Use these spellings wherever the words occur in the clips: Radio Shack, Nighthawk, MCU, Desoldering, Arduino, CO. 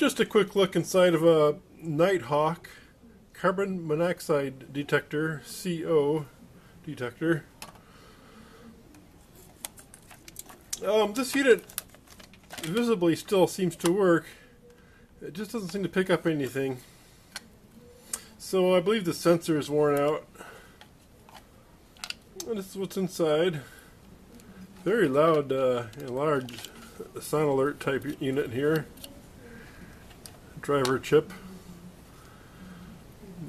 Just a quick look inside of a Nighthawk carbon monoxide detector, CO detector. This unit visibly still seems to work. It just doesn't seem to pick up anything. So I believe the sensor is worn out. And this is what's inside. Very loud and large sound alert type unit here. Driver chip.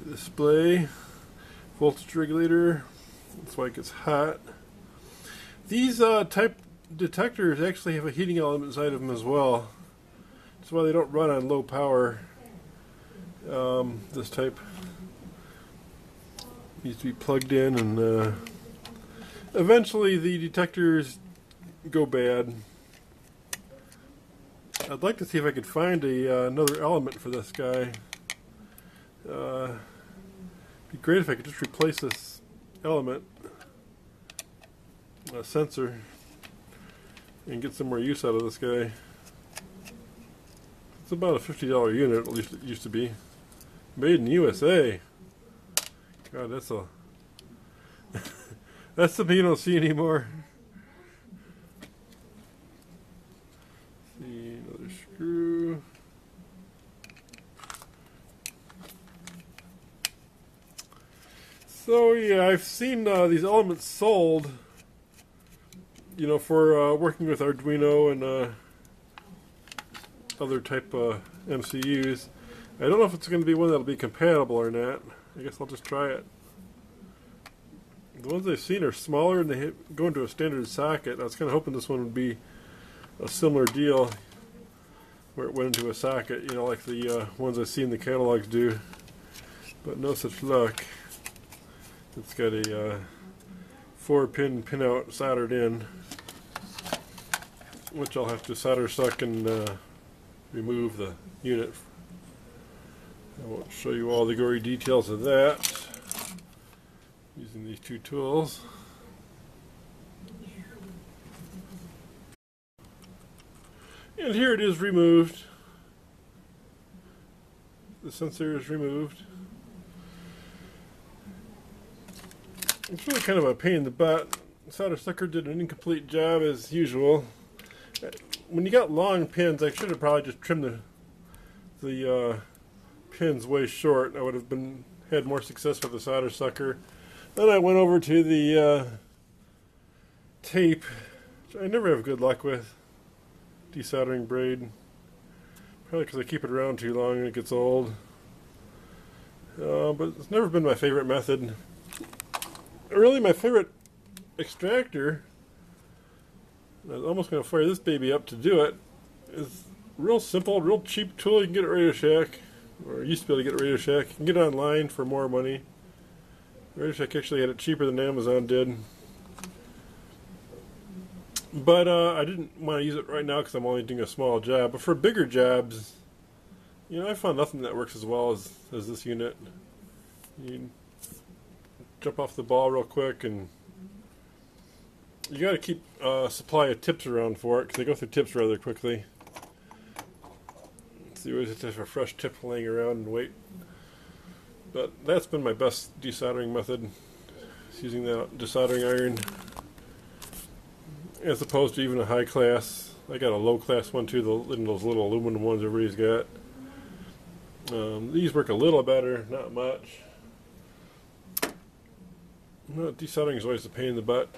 Display. Voltage regulator. That's why it gets hot. These type detectors actually have a heating element inside of them as well. That's why they don't run on low power. This type needs to be plugged in, and eventually the detectors go bad. I'd like to see if I could find another element for this guy. It'd be great if I could just replace this element, sensor, and get some more use out of this guy. It's about a $50 unit, at least it used to be. Made in USA. God, that's a that's something you don't see anymore. Let's see, another screw. So yeah, I've seen these elements sold, you know, for working with Arduino and other type of MCUs. I don't know if it's going to be one that'll be compatible or not. I guess I'll just try it. The ones I've seen are smaller and they go into a standard socket. I was kind of hoping this one would be a similar deal where it went into a socket, you know, like the ones I've seen the catalogs do. But no such luck. It's got a 4-pin pinout soldered in, which I'll have to solder suck and remove the unit. I won't show you all the gory details of that using these two tools. And here it is removed. The sensor is removed. It's really kind of a pain in the butt. Solder sucker did an incomplete job as usual. When you got long pins, I should have probably just trimmed the pins way short. I would have had more success with the solder sucker. Then I went over to the tape, which I never have good luck with, desoldering braid. Probably because I keep it around too long and it gets old. But it's never been my favorite method. Really, my favorite extractor, I was almost going to fire this baby up to do it. It's real simple, real cheap tool. You can get at Radio Shack, or used to be able to get at Radio Shack. You can get it online for more money. Radio Shack actually had it cheaper than Amazon did. But I didn't want to use it right now because I'm only doing a small job. But for bigger jobs, you know, I found nothing that works as well as this unit. You jump off the ball real quick, and you got to keep a supply of tips around for it because they go through tips rather quickly. So you always have to have a fresh tip laying around and wait. But that's been my best desoldering method, is using that desoldering iron, as opposed to even a high class. I got a low class one too, those little aluminum ones everybody's got. These work a little better, not much. Desoldering is always a pain in the butt.